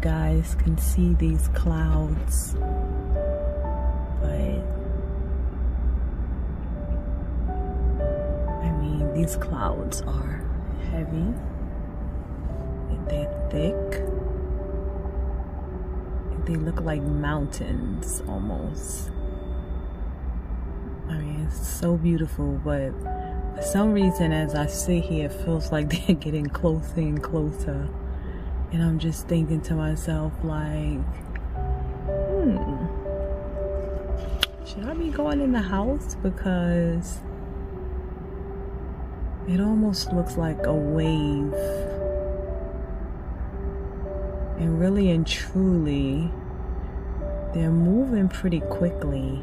guys can see these clouds, but I mean, these clouds are heavy and they're thick. They look like mountains almost. I mean, it's so beautiful, but for some reason as I sit here, it feels like they're getting closer and closer. And I'm just thinking to myself, like, should I be going in the house? Because it almost looks like a wave. And really and truly, they're moving pretty quickly.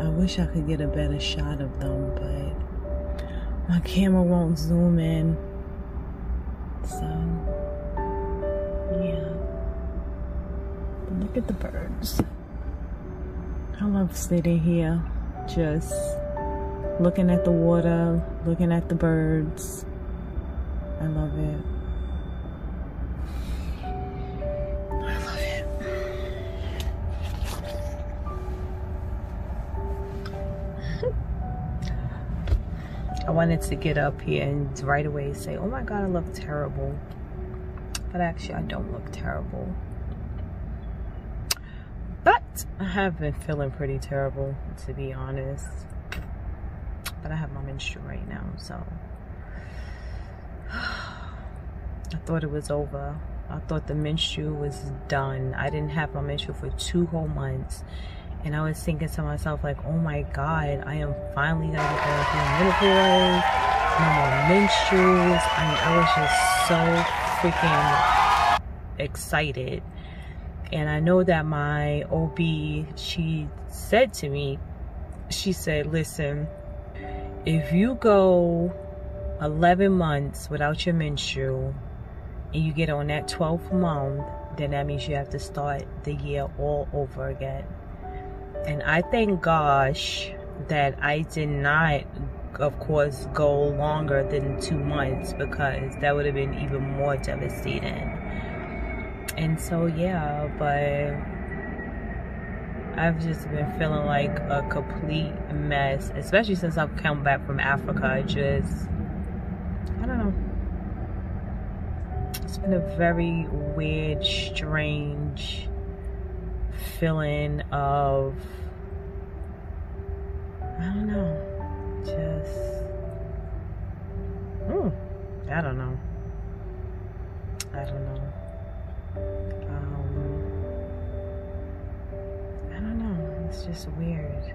I wish I could get a better shot of them, but my camera won't zoom in. So yeah, but look at the birds. I love sitting here just looking at the water, looking at the birds. I love it. I love it. I wanted to get up here and right away say, oh my God, I look terrible. But actually, I don't look terrible. But I have been feeling pretty terrible, to be honest. But I have my menstrual right now, so I thought it was over. I thought the menstrual was done. I didn't have my menstrual for 2 whole months. And I was thinking to myself, like, oh my God, I am finally going to be going through menopause. No more menstruals. I mean, I was just so freaking excited. And I know that my OB, she said to me, she said, listen, if you go 11 months without your menstrual and you get on that 12th month, then that means you have to start the year all over again. And I thank gosh that I did not, of course, go longer than 2 months, because that would have been even more devastating. And so yeah, but I've just been feeling like a complete mess, especially since I've come back from Africa. I don't know, it's been a very weird, strange feeling of, I don't know, just I don't know, it's just weird.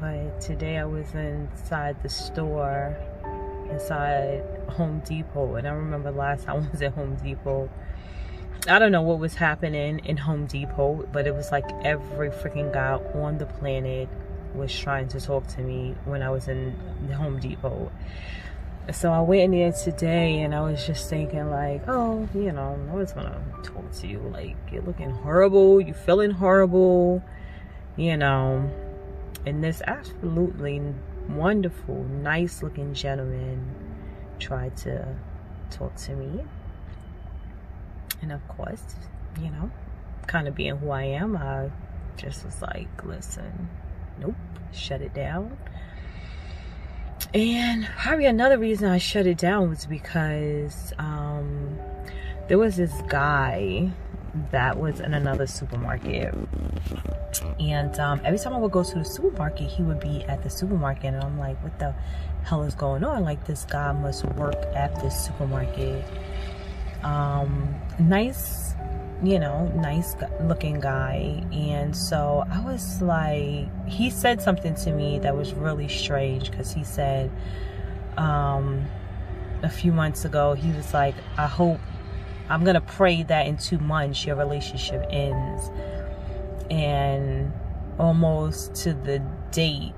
But today I was inside the store, inside Home Depot, and I remember last time I was at Home Depot, I don't know what was happening in Home Depot, but it was like every freaking guy on the planet was trying to talk to me when I was in the Home Depot. So I went in there today and I was just thinking, like, oh, you know, no one's gonna talk to you, like, you're looking horrible, you're feeling horrible, you know. And this absolutely wonderful, nice looking gentleman tried to talk to me, and of course, you know, kind of being who I am, I just was like, listen, nope, shut it down. And probably another reason I shut it down was because there was this guy that was in another supermarket, and every time I would go to the supermarket, he would be at the supermarket, and I'm like, what the hell is going on? Like, this guy must work at this supermarket. Nice, you know, nice looking guy. And so I was like, he said something to me that was really strange, because he said a few months ago, he was like, I hope, I'm gonna pray that in 2 months your relationship ends. And almost to the date,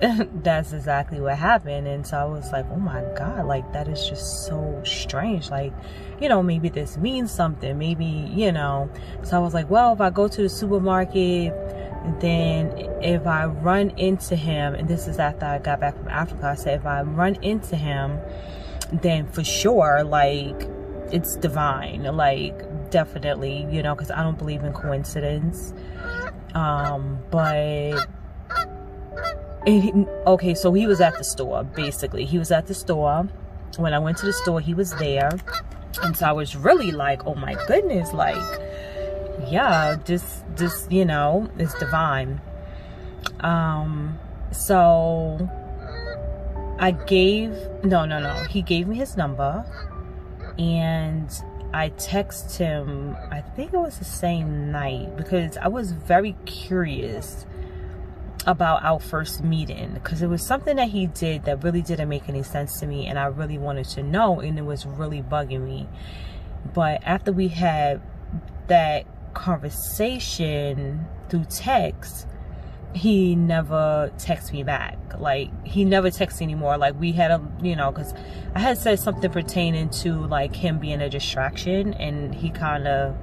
that's exactly what happened. And so I was like, oh my God, like, that is just so strange. Like, you know, maybe this means something, maybe, you know. So I was like, well, if I go to the supermarket, then if I run into him, and this is after I got back from Africa, I said, if I run into him, then for sure, like, it's divine, like, definitely, you know, because I don't believe in coincidence. But okay, so he was at the store, basically. He was at the store. When I went to the store, he was there. And so I was really like, oh my goodness, like, yeah, this, you know, it's divine. So he gave me his number, and I texted him, I think it was the same night, because I was very curious about our first meeting, because it was something that he did that really didn't make any sense to me, and I really wanted to know, and it was really bugging me. But after we had that conversation through text, he never texted me back. Like, he never texted anymore. Like, we had a, you know, because I had said something pertaining to, like, him being a distraction, and he kind of,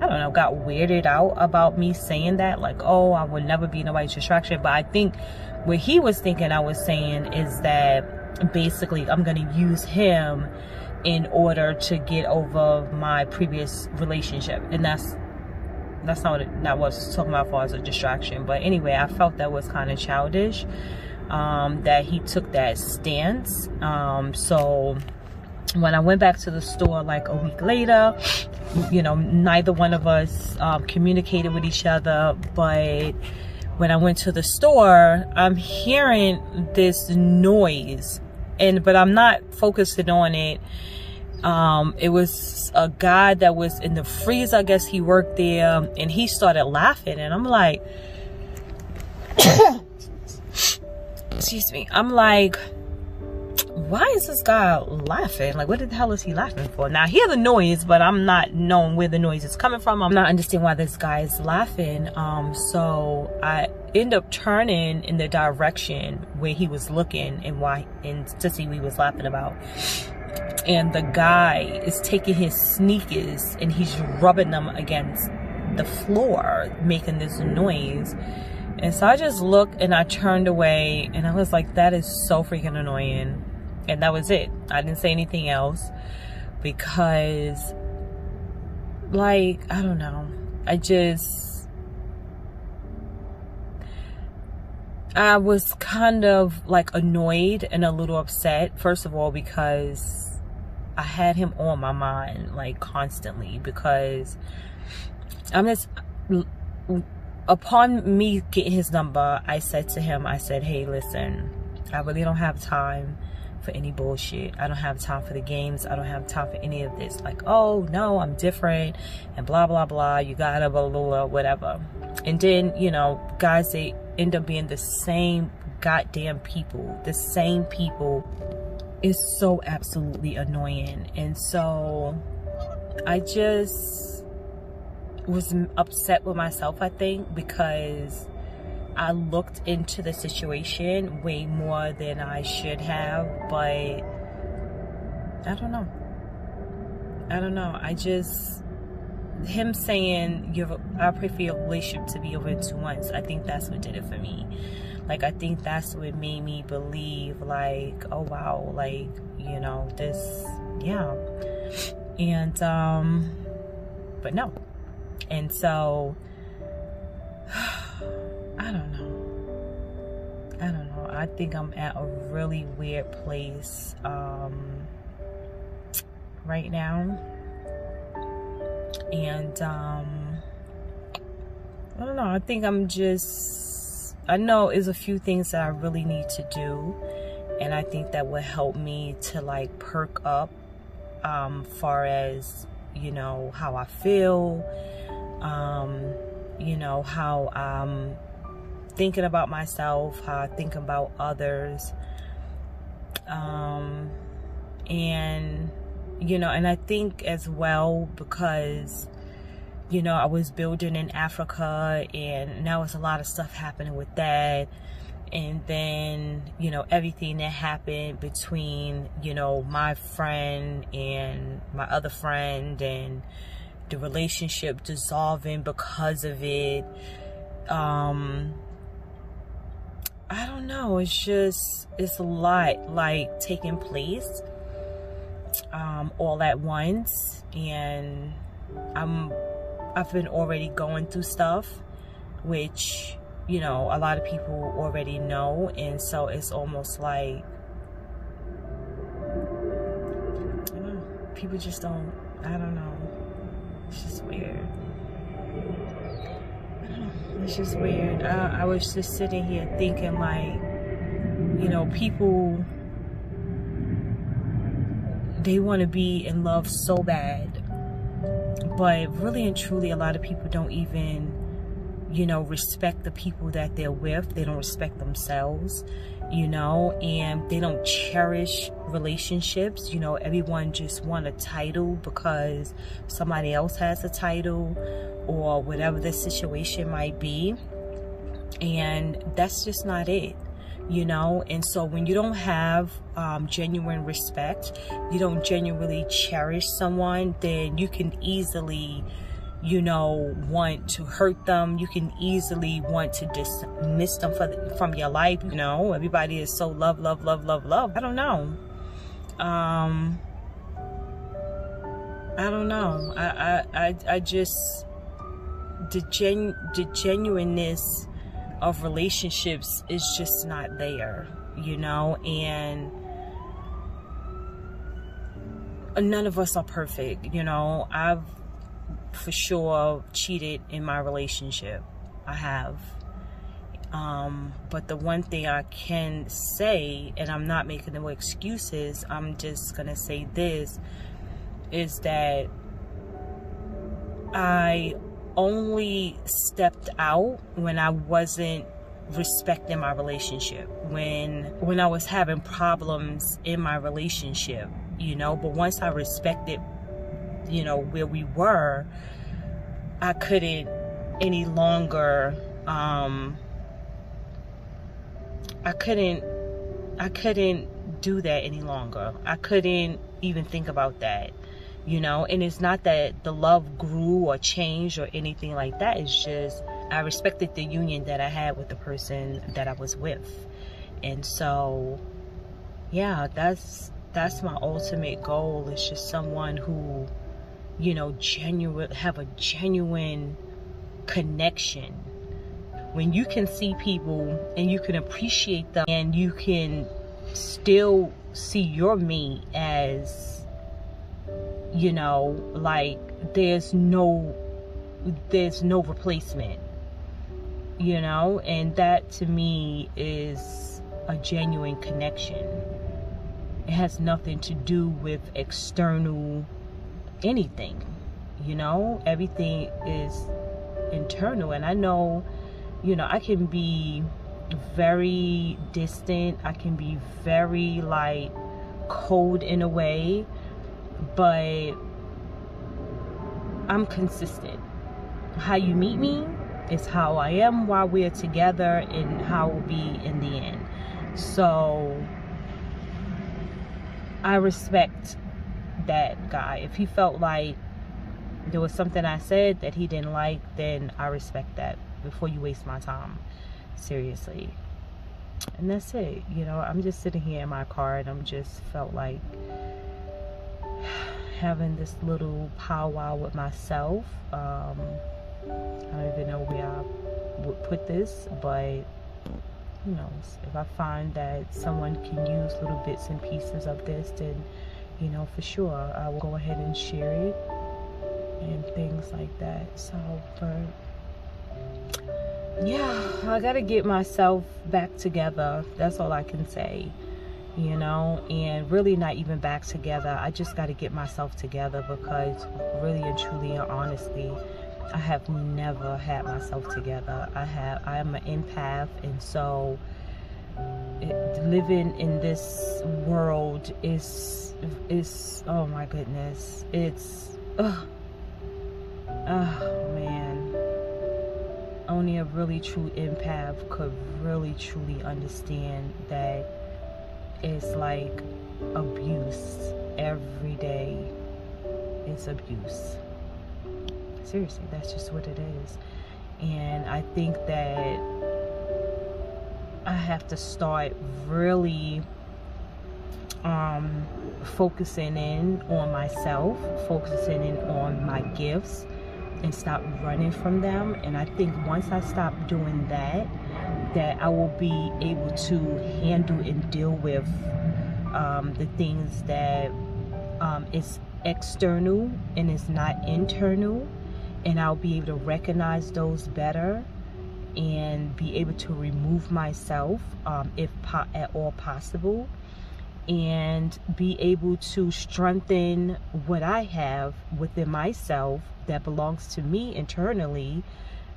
I don't know, got weirded out about me saying that. Like, oh, I would never be nobody's distraction. But I think what he was thinking I was saying is that basically I'm going to use him in order to get over my previous relationship. And that's not what I was talking about as far as a distraction. But anyway, I felt that was kind of childish, that he took that stance. So when I went back to the store like a week later, you know, neither one of us communicated with each other. But when I went to the store, I'm hearing this noise, but I'm not focusing on it. It was a guy that was in the freezer. I guess he worked there, and he started laughing, and I'm like, excuse me. I'm like, why is this guy laughing? Like, what the hell is he laughing for? Now, I hear the noise, but I'm not knowing where the noise is coming from. I'm not understanding why this guy is laughing. So I end up turning in the direction where he was looking and to see what he was laughing about. And the guy is taking his sneakers and he's rubbing them against the floor, making this noise. And so I just looked and I turned away, and I was like, that is so freaking annoying. And that was it. I didn't say anything else, because, like, I don't know. I was kind of like annoyed and a little upset, first of all, because I had him on my mind, like, constantly, because upon me getting his number, I said to him, I said, hey, listen, I really don't have time for any bullshit. I don't have time for the games. I don't have time for any of this. Like, oh no, I'm different and blah, blah, blah. You gotta blah, blah, blah, whatever. And then, you know, guys, they end up being the same goddamn people, the same people. Is so absolutely annoying. And so I just was upset with myself, I think, because I looked into the situation way more than I should have. But I don't know, I just, him saying, I pray for your relationship to be over in 2 months, I think that's what did it for me. Like, I think that's what made me believe, like, oh wow, like, you know, this, yeah. And but no. And so I don't know, I think I'm at a really weird place right now. And I don't know, I think I'm just, I know is a few things that I really need to do, and I think that would help me to, like, perk up, far as, you know, how I feel, you know, how I'm thinking about myself, how I think about others, and, you know, and I think as well, because, you know, I was building in Africa, and now it's a lot of stuff happening with that. And then, you know, everything that happened between, you know, my friend and my other friend, and the relationship dissolving because of it. I don't know, it's just, it's a lot, like, taking place. all at once, and I've been already going through stuff, which, you know, a lot of people already know, and so it's almost like, I don't know, people just don't, I don't know, it's just weird. It's just weird. I was just sitting here thinking, like, you know, people, they want to be in love so bad, but really and truly, a lot of people don't even, you know, respect the people that they're with. They don't respect themselves, you know, and they don't cherish relationships. You know, everyone just want a title because somebody else has a title or whatever the situation might be, and that's just not it, you know. And so when you don't have genuine respect, you don't genuinely cherish someone, then you can easily, you know, want to hurt them. You can easily want to dismiss them from your life. You know, everybody is so love, love, love, love, love. I don't know. I don't know. I just, the genuineness of relationships is just not there, you know, and none of us are perfect. You know, I've for sure cheated in my relationship. I have. But the one thing I can say, and I'm not making no excuses, I'm just gonna say this, is that I only stepped out when I wasn't respecting my relationship, when I was having problems in my relationship, you know. But once I respected, you know, where we were, I couldn't any longer, I couldn't do that any longer. I couldn't even think about that, you know. And it's not that the love grew or changed or anything like that. It's just I respected the union that I had with the person that I was with. And so, yeah, that's my ultimate goal, is just someone who, you know, have a genuine connection. When you can see people and you can appreciate them, and you can still see your me as, you know, like there's no replacement, you know. And that to me is a genuine connection. It has nothing to do with external anything, you know. Everything is internal. And I know, you know, I can be very distant, I can be very, like, cold in a way, but I'm consistent. How you meet me is how I am while we're together, and how we'll be in the end. So I respect that guy. If he felt like there was something I said that he didn't like, then I respect that before you waste my time, seriously. And that's it, you know. I'm just sitting here in my car, and I'm just felt like having this little powwow with myself. I don't even know where I would put this, but who knows? If I find that someone can use little bits and pieces of this, then, you know, for sure, I will go ahead and share it and things like that. So, but yeah, I gotta get myself back together. That's all I can say, you know. And really not even back together. I just gotta get myself together, because really and truly and honestly, I have never had myself together. I am an empath, and so living in this world is oh my goodness, it's oh man, only a really true empath could really truly understand that it's like abuse every day. It's abuse. Seriously, that's just what it is. And I think that I have to start really focusing in on myself, focusing in on my gifts, and stop running from them. And I think once I stop doing that, I will be able to handle and deal with the things that is external and is not internal, and I'll be able to recognize those better and be able to remove myself if at all possible, and be able to strengthen what I have within myself that belongs to me internally.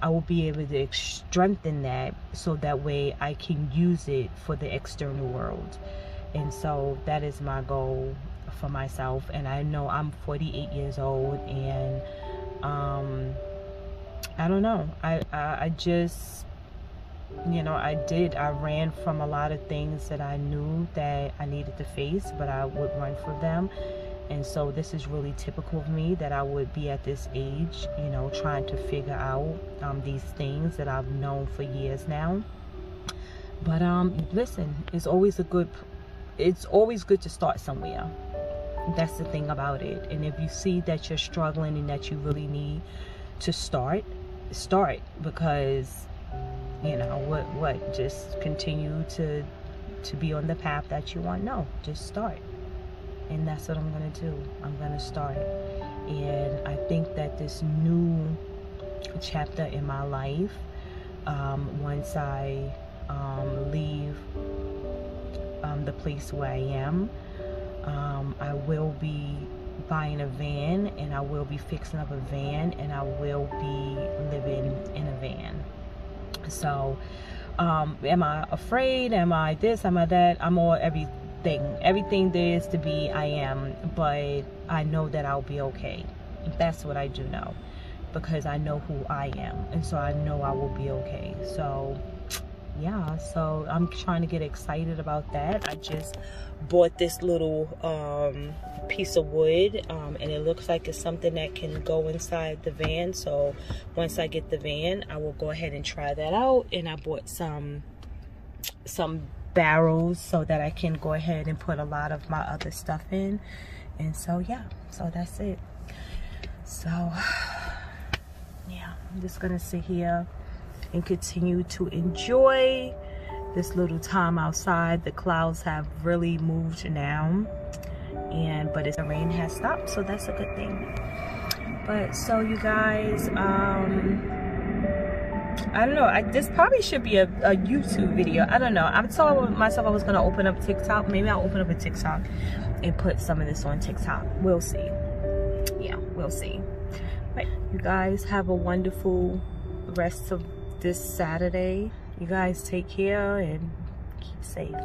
I will be able to strengthen that so that way I can use it for the external world. And so that is my goal for myself. And I know I'm 48 years old, and I don't know, I just, you know, I ran from a lot of things that I knew that I needed to face, but I would run from them. And so this is really typical of me, that I would be at this age, you know, trying to figure out these things that I've known for years now. But listen, it's always good to start somewhere. That's the thing about it. And if you see that you're struggling and that you really need to start, because, you know, just continue to be on the path that you want? No, just start. And that's what I'm going to do. I'm going to start. And I think that this new chapter in my life, once I leave the place where I am, I will be buying a van, and I will be fixing up a van, and I will be living in a van. So, am I afraid? Am I this? Am I that? I'm all everything. Everything there is to be, I am. But I know that I'll be okay. That's what I do know, because I know who I am, and so I know I will be okay. So, yeah. So I'm trying to get excited about that. I just bought this little piece of wood, and it looks like it's something that can go inside the van. So once I get the van, I will go ahead and try that out. And I bought some barrels so that I can go ahead and put a lot of my other stuff in. And so, yeah, so that's it. So yeah, I'm just gonna sit here and continue to enjoy this little time outside. The clouds have really moved now, but the rain has stopped, so that's a good thing. But so, you guys, I don't know, this probably should be a YouTube video. I don't know, I told myself I was gonna open up TikTok. Maybe I'll open up a TikTok and put some of this on TikTok. We'll see. Yeah, we'll see. But you guys have a wonderful rest of this Saturday. You guys take care and keep safe.